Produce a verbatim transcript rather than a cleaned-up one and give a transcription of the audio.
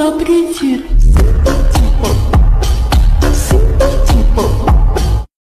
запретит.